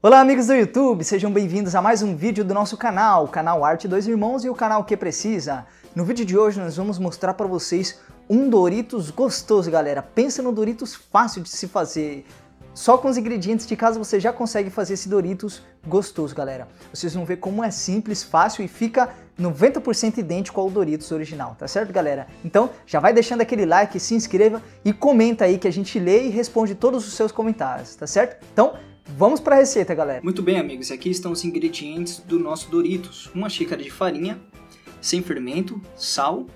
Olá amigos do YouTube, sejam bem-vindos a mais um vídeo do nosso canal, o canal Arte 2 Irmãos e o canal Que Precisa. No vídeo de hoje nós vamos mostrar para vocês um Doritos gostoso, galera. Pensa no Doritos fácil de se fazer. Só com os ingredientes de casa você já consegue fazer esse Doritos gostoso, galera. Vocês vão ver como é simples, fácil e fica 90% idêntico ao Doritos original, tá certo, galera? Então já vai deixando aquele like, se inscreva e comenta aí que a gente lê e responde todos os seus comentários, tá certo? Então vamos para a receita, galera. Muito bem, amigos, aqui estão os ingredientes do nosso Doritos. Uma xícara de farinha, sem fermento, sal.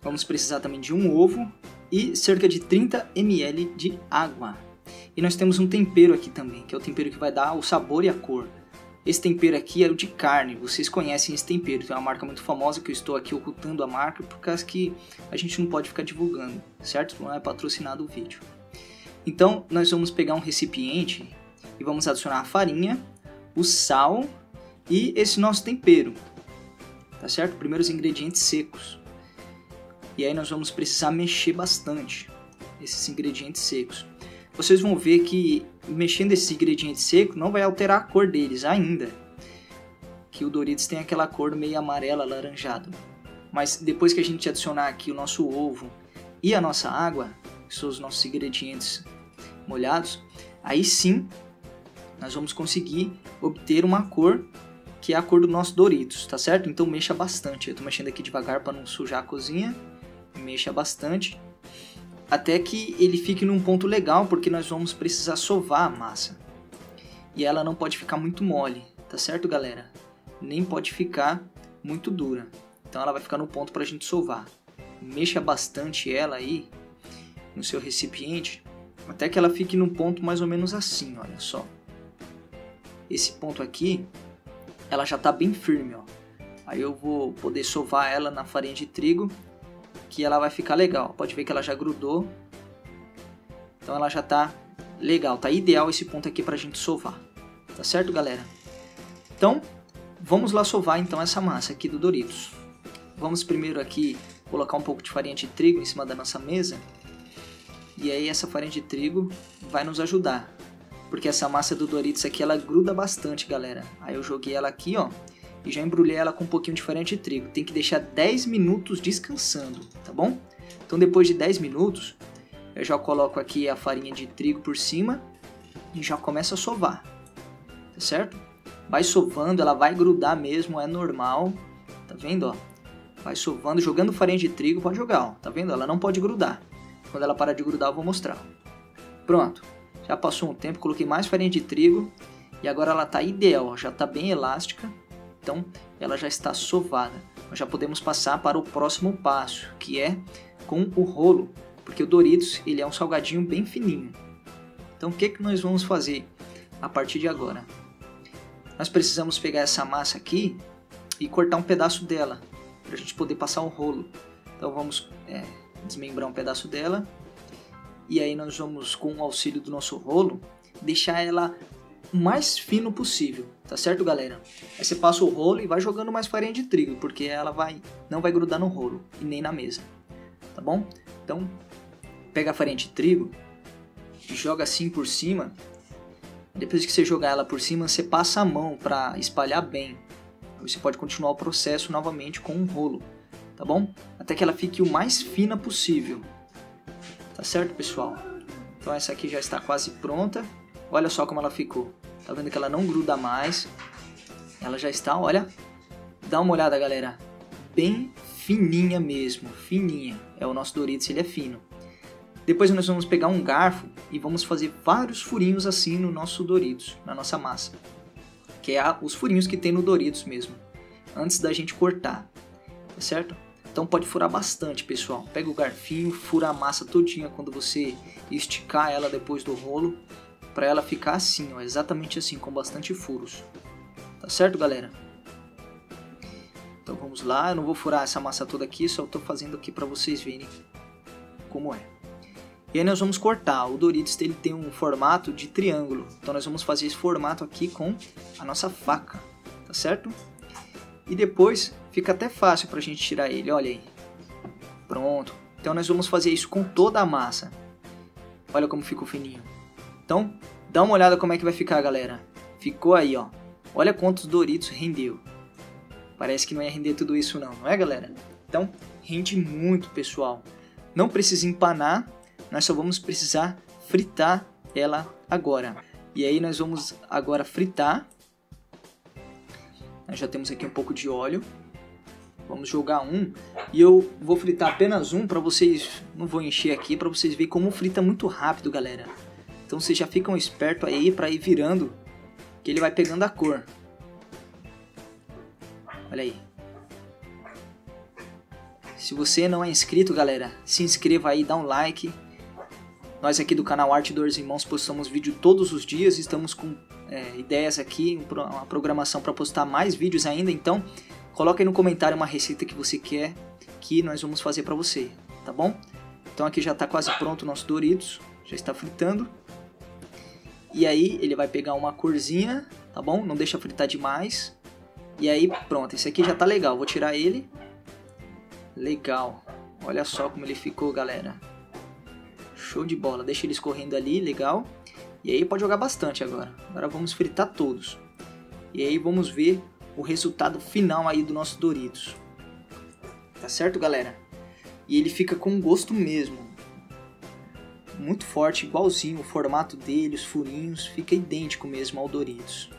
Vamos precisar também de um ovo e cerca de 30 ml de água. E nós temos um tempero aqui também, que é o tempero que vai dar o sabor e a cor. Esse tempero aqui é o de carne, vocês conhecem esse tempero. Tem uma marca muito famosa que eu estou aqui ocultando a marca, por causa que a gente não pode ficar divulgando, certo? Não é patrocinado o vídeo. Então, nós vamos pegar um recipiente e vamos adicionar a farinha, o sal e esse nosso tempero, tá certo? Primeiro os ingredientes secos. E aí nós vamos precisar mexer bastante esses ingredientes secos. Vocês vão ver que mexendo esses ingredientes secos não vai alterar a cor deles ainda. Que o Doritos tem aquela cor meio amarela, alaranjada. Mas depois que a gente adicionar aqui o nosso ovo e a nossa água, que são os nossos ingredientes molhados, aí sim nós vamos conseguir obter uma cor que é a cor do nosso Doritos, tá certo? Então mexa bastante. Eu tô mexendo aqui devagar para não sujar a cozinha. Mexa bastante até que ele fique num ponto legal, porque nós vamos precisar sovar a massa. E ela não pode ficar muito mole, tá certo, galera? Nem pode ficar muito dura. Então ela vai ficar no ponto pra gente sovar. Mexa bastante ela aí no seu recipiente até que ela fique num ponto mais ou menos assim, olha só. Esse ponto aqui, ela já tá bem firme, ó. Aí eu vou poder sovar ela na farinha de trigo, que ela vai ficar legal. Pode ver que ela já grudou. Então ela já tá legal, tá ideal esse ponto aqui pra gente sovar. Tá certo, galera? Então, vamos lá sovar então essa massa aqui do Doritos. Vamos primeiro aqui colocar um pouco de farinha de trigo em cima da nossa mesa. E aí essa farinha de trigo vai nos ajudar, porque essa massa do Doritos aqui, ela gruda bastante, galera. Aí eu joguei ela aqui, ó, e já embrulhei ela com um pouquinho de farinha de trigo. Tem que deixar 10 minutos descansando, tá bom? Então depois de 10 minutos, eu já coloco aqui a farinha de trigo por cima e já começa a sovar, tá certo? Vai sovando, ela vai grudar mesmo, é normal, tá vendo, ó? Vai sovando, jogando farinha de trigo, pode jogar, ó, tá vendo? Ela não pode grudar. Quando ela parar de grudar, eu vou mostrar. Pronto. Já passou um tempo, coloquei mais farinha de trigo e agora ela está ideal, ó, já está bem elástica, então ela já está sovada. Nós já podemos passar para o próximo passo, que é com o rolo, porque o Doritos, ele é um salgadinho bem fininho. Então o que que nós vamos fazer a partir de agora? Nós precisamos pegar essa massa aqui e cortar um pedaço dela, para a gente poder passar o rolo. Então vamos desmembrar um pedaço dela. E aí nós vamos, com o auxílio do nosso rolo, deixar ela o mais fino possível, tá certo, galera? Aí você passa o rolo e vai jogando mais farinha de trigo, porque ela não vai grudar no rolo e nem na mesa, tá bom? Então, pega a farinha de trigo e joga assim por cima. Depois que você jogar ela por cima, você passa a mão para espalhar bem. Aí você pode continuar o processo novamente com um rolo, tá bom? Até que ela fique o mais fina possível. Tá certo, pessoal? Então essa aqui já está quase pronta. Olha só como ela ficou. Tá vendo que ela não gruda mais. Ela já está, olha. Dá uma olhada, galera. Bem fininha mesmo. Fininha. É o nosso Doritos, ele é fino. Depois nós vamos pegar um garfo e vamos fazer vários furinhos assim no nosso Doritos, na nossa massa. Que é os furinhos que tem no Doritos mesmo. Antes da gente cortar. Tá certo? Então pode furar bastante, pessoal. Pega o garfinho, fura a massa todinha quando você esticar ela depois do rolo, para ela ficar assim, ó, exatamente assim, com bastante furos. Tá certo, galera? Então vamos lá, eu não vou furar essa massa toda aqui, só estou fazendo aqui para vocês verem como é. E aí nós vamos cortar. O Doritos, ele tem um formato de triângulo, então nós vamos fazer esse formato aqui com a nossa faca, tá certo? E depois fica até fácil para a gente tirar ele, olha aí. Pronto. Então nós vamos fazer isso com toda a massa. Olha como ficou fininho. Então, dá uma olhada como é que vai ficar, galera. Ficou aí, ó. Olha quantos Doritos rendeu. Parece que não ia render tudo isso não, não é, galera? Então, rende muito, pessoal. Não precisa empanar, nós só vamos precisar fritar ela agora. E aí nós vamos agora fritar. Nós já temos aqui um pouco de óleo. Vamos jogar um. E eu vou fritar apenas um para vocês... Não vou encher aqui para vocês verem como frita muito rápido, galera. Então vocês já ficam espertos aí para ir virando. Que ele vai pegando a cor. Olha aí. Se você não é inscrito, galera, se inscreva aí, dá um like. Nós aqui do canal Arte 2 Irmãos postamos vídeo todos os dias. Estamos com ideias aqui, uma programação para postar mais vídeos ainda. Então, coloca aí no comentário uma receita que você quer que nós vamos fazer para você, tá bom? Então aqui já está quase pronto o nosso Doritos. Já está fritando. E aí ele vai pegar uma corzinha, tá bom? Não deixa fritar demais. E aí pronto, esse aqui já tá legal. Vou tirar ele. Legal. Olha só como ele ficou, galera. Show de bola. Deixa ele escorrendo ali, legal. E aí pode jogar bastante agora. Agora vamos fritar todos. E aí vamos ver o resultado final aí do nosso Doritos. Tá certo, galera? E ele fica com gosto mesmo. Muito forte, igualzinho o formato dele, os furinhos, fica idêntico mesmo ao Doritos.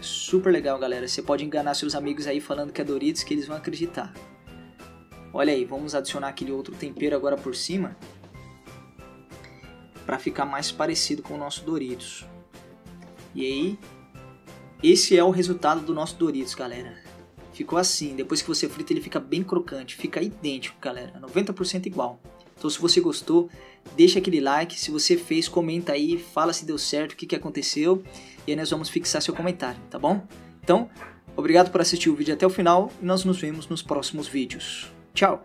Super legal, galera. Você pode enganar seus amigos aí falando que é Doritos, que eles vão acreditar. Olha aí, vamos adicionar aquele outro tempero agora por cima para ficar mais parecido com o nosso Doritos. E aí, esse é o resultado do nosso Doritos, galera. Ficou assim, depois que você frita ele fica bem crocante, fica idêntico, galera, 90% igual. Então se você gostou, deixa aquele like, se você fez, comenta aí, fala se deu certo, o que aconteceu. E aí nós vamos fixar seu comentário, tá bom? Então, obrigado por assistir o vídeo até o final e nós nos vemos nos próximos vídeos. Tchau!